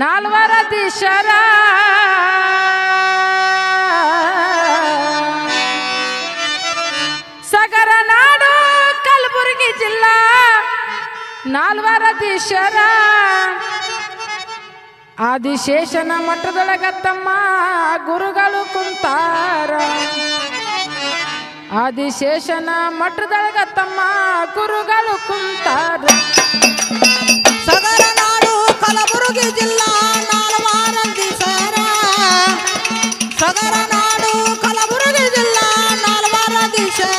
नालवर दिशरा सगर नाडु कलबुर्गी जिला नालवर दिशरा आदिशेषನ ಮಠದೊಳಗೆ ತಮ್ಮ ಗುರುಗಳು ಕುಂತಾರ ಆದಿಶೇಷನ ಮಠದೊಳಗೆ ತಮ್ಮ ಗುರುಗಳು ಕುಂತಾರ ಸಗರನಾಡು ಕಲಬುರಗಿ ಜಿಲ್ಲಾ ನಾಲ್ವಾರ ದಿಸರ ಸಗರನಾಡು ಕಲಬುರಗಿ ಜಿಲ್ಲಾ ನಾಲ್ವಾರ ದಿಸರ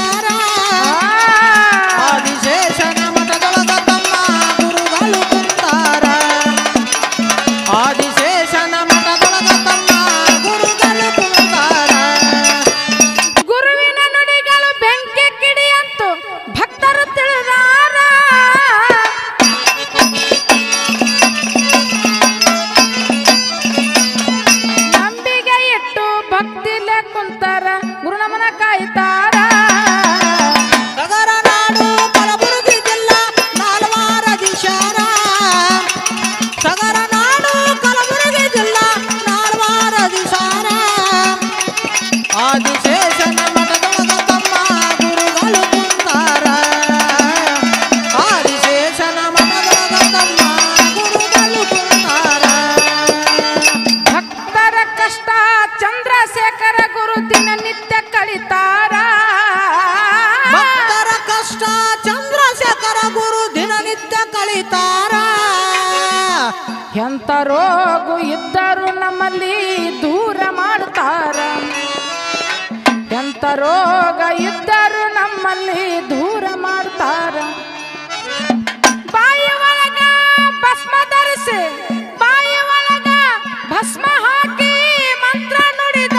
ಎಂತ ರೋಗ ಇದ್ದರು ನಮ್ಮಲ್ಲಿ ದೂರ ಮಾಡ್ತಾರ ಎಂತ ರೋಗ ಇದ್ದರು ನಮ್ಮಲ್ಲಿ ದೂರ ಮಾಡ್ತಾರ ಬಾಯಿ ಒಳಗ ಭಸ್ಮ ಧರಿಸಿ ಬಾಯಿ ಒಳಗ ಭಸ್ಮ ಹಾಕಿ ಮಂತ್ರ ನುಡಿದಾರ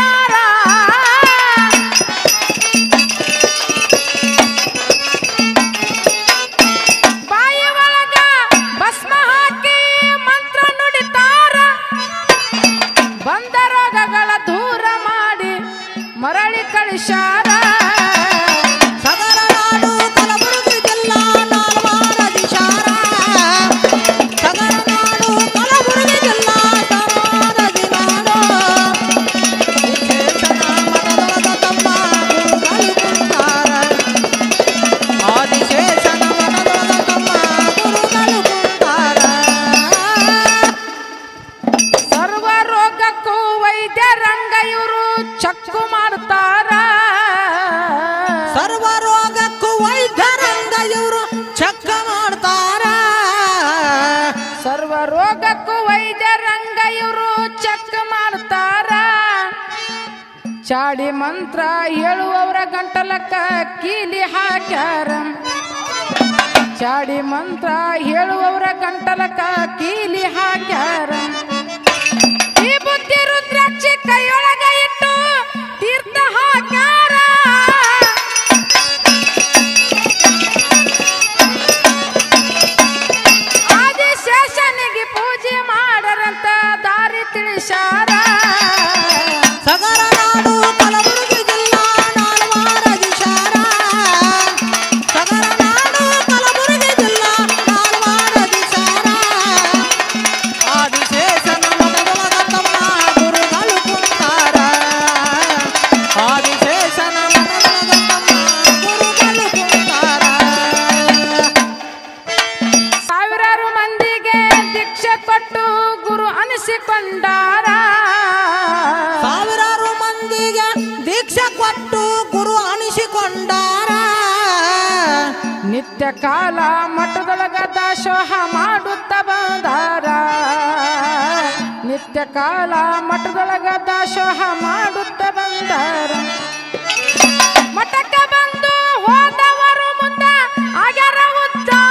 मरली कलिशारा सगर नाडु कलबुर्गी जिला नालवार दिशारा सगर नाडु कलबुर्गी जिला नालवार दिशारा आदिशेषನ ಮಠದೊಳಗ ತಮ್ಮ ಗುರುಗಳು ಕುಂತಾರ ಆದಿಶೇಷನ ಮಠದೊಳಗ ತಮ್ಮ ಗುರುಗಳು ಕುಂತಾರ ಸರ್ವ ರೋಗಕ್ಕೂ ವೈದ್ಯರಂಗ ಇವರು ಚಕ್ಕು सर्व रोगक्कू वैद्यरंग इवरु चक्क माडुत्तार सर्व रोगक्कू वैद्यरंग इवरु चक्क माडुत्तार चाडी मंत्र हेळुववर गंटलक्क कीली हाक्यार चाडी मंत्र हेळुववर गंटलक्क कीली हाक्यार ई बुद्धि रुद्राक्षी कೈಯೊಳಗ ಇಟ್ಟು तीर्थ हाक्यार सगर नाडु कलबुर्गी जिला नालवार दिशारा सगर नाडु कलबुर्गी जिला नालवार दिशारा आदिशेषನ ಮಠದೊಳಗ ತಮ್ಮ ಗುರುಗಳು ಕುಂತಾರ ಆದಿಶೇಷನ ಮಠದೊಳಗ ತಮ್ಮ ಗುರುಗಳು ಕುಂತಾರ ಸಾವಿರಾರು ಮಂದಿಗೆ ದೀಕ್ಷೆ ಕೊಟ್ಟು ಗುರು ಅನಿಸಿಕೊಂಡಾರ नित्य काल मठदೊಳಗ ದಾಸೋಹ ಮಾಡುತ್ತ ಬಂದಾರ नित्य काल मठದೊಳಗ ದಾಸೋಹ ಮಾಡುತ್ತ ಬಂದಾರ ಮಠಕ್ಕೆ ಬಂದು ಹೋದವರು ಮುಂದೆ ಆಗ್ಯಾರ ಉದ್ಧಾರ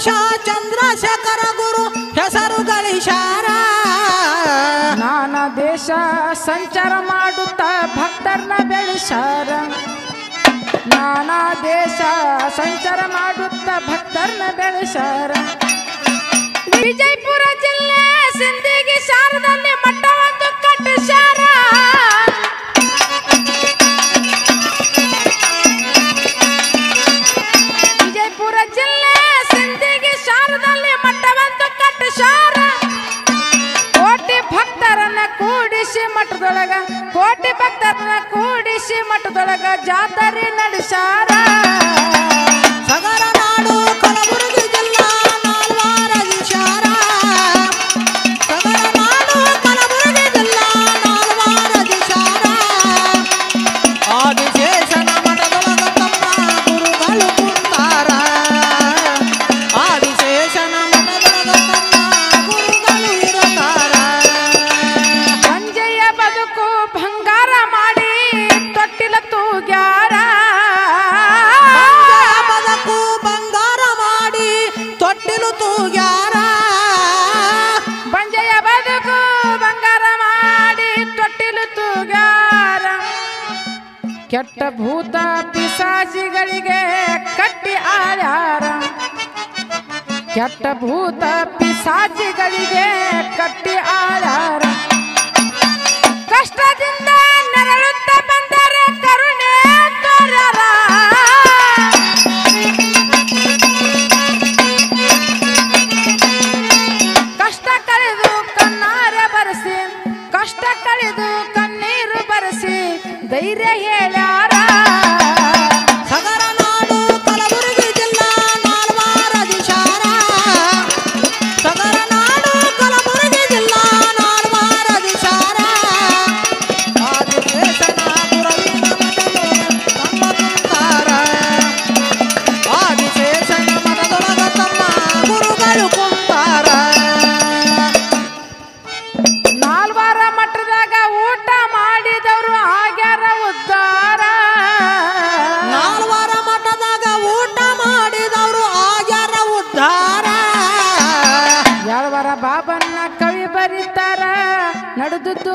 ಗಣೇಶ ಚಂದ್ರಶೇಖರ ಗುರು ಹೆಸರು ಗಳಿಸಾರ. ನಾನಾ ದೇಶ ಸಂಚಾರ ಮಾಡುತ್ತ ಭಕ್ತರನ್ನ ಬೆಳೆಸಾರ. ನಾನಾ ದೇಶ ಸಂಚಾರ ಮಾಡುತ್ತ ಭಕ್ತರನ್ನ ಬೆಳೆಸಾರ. ವಿಜಯಪುರ ಜಿಲ್ಲೆ ಸಿಂಧಿಗೆ ಶಾರದಲ್ಲಿ ಮಠವನ್ನು ಕಟ್ಟಿಸಾರ. ವಿಜಯಪುರ ಜಿಲ್ಲೆ ಸಿಂಧಿಗೆ ಶಾರದಲ್ಲಿ ಮಠವನ್ನು ಕಟ್ಟಿಸಾರ. ಕೋಟಿ ಭಕ್ತರನ್ನ ಕೂಡಿಸಿ ಮಠದೊಳಗ, ಕೋಟಿ ಭಕ್ತರನ್ನ ಕೂಡಿಸಿ ಮಠದೊಳಗ ಜಾತ್ರೆ ನಡೆಸಾರ. ಸಗರ ನಾಡು ಕಲಬುರಗಿ ಜಿಲ್ಲಾ ನಾಲ್ವಾರ ಗಿಶಾರ. ಸಗರ ನಾಡು ಕಲಬುರಗಿ ಜಿಲ್ಲಾ ನಾಲ್ವಾರ ಗಿಶಾರ. ಆದಿಶೇಷನ ಮಠದೊಳಗ ತಮ್ಮ ಗುರುಗಳು ಕುಂತಾರ. ಆದಿಶೇಷನ ಮಠದೊಳಗ ತಮ್ಮ ಗುರುಗಳು ಇರುತ್ತಾರ. ಸಂಜೆಯ ಬದುಕು ಬಂಗಾರ ಮಾಡಿ ತೊಟ್ಟಿಲ ತೂಗ್ಯಾರ. ಬಂಜೆಯ ಬದುಕು ಬಂಗಾರ ಮಾಡಿ ತೊಟ್ಟಿಲು ತೂಗಾರ. ಕೆಟ್ಟ ಭೂತ ಪಿಸಾಜಿಗಳಿಗೆ ಕಟ್ಟಿ ಆಳ್ಯಾರ. ಕೆಟ್ಟ ಭೂತ ಪಿಸಾಜಿಗಳಿಗೆ ಕಟ್ಟಿ ಆಳ್ಯಾರ. ಕಷ್ಟದಿಂದ ನರಳುತ್ತ ಬಂದರೆ ಕರುಣೆ ತೋರರ. ಕಷ್ಟ ಕಳೆದು ಕಣ್ಣೀರು ಬರೆಸಿ ಧೈರ್ಯ ಹೇಳ್ಯಾರ. ಸಗರ ನಾಡು ಕಲಬುರಗಿ ಜಿಲ್ಲಾ ನಾಲ್ವಾರ ದಿಶಾರ. ಸಗರ ನಾಡು ಕಲಬುರಗಿ ಜಿಲ್ಲಾ ನಾಲ್ವಾರ ದಿಶಾರ. ಆದಿಶೇಷನ ಗುರುವಿನ ಮಠದೊಳಗ ತಮ್ಮ ಕುಂತಾರ. ಆದಿಶೇಷನ ಮಠದೊಳಗ ತಮ್ಮ ಗುರುಗಳು ಕುಂತಾರ. ಊಟ ಮಾಡಿದವರು ಆಗ್ಯಾರ ಉದ್ದಾರ. ನಾಲ್ವಾರ ಮಠದಾಗ ಊಟ ಮಾಡಿದವರು ಆಗ್ಯಾರ ಉದ್ದಾರ. ಯಾಳ್ವಾರ ಬಾಬನ್ನ ಕವಿ ಬರೀತಾರ ನಡೆದುದು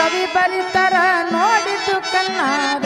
ಕವಿ ಬರೀತಾರ ನೋಡಿದ್ದು ಕಣ್ಣಾರ.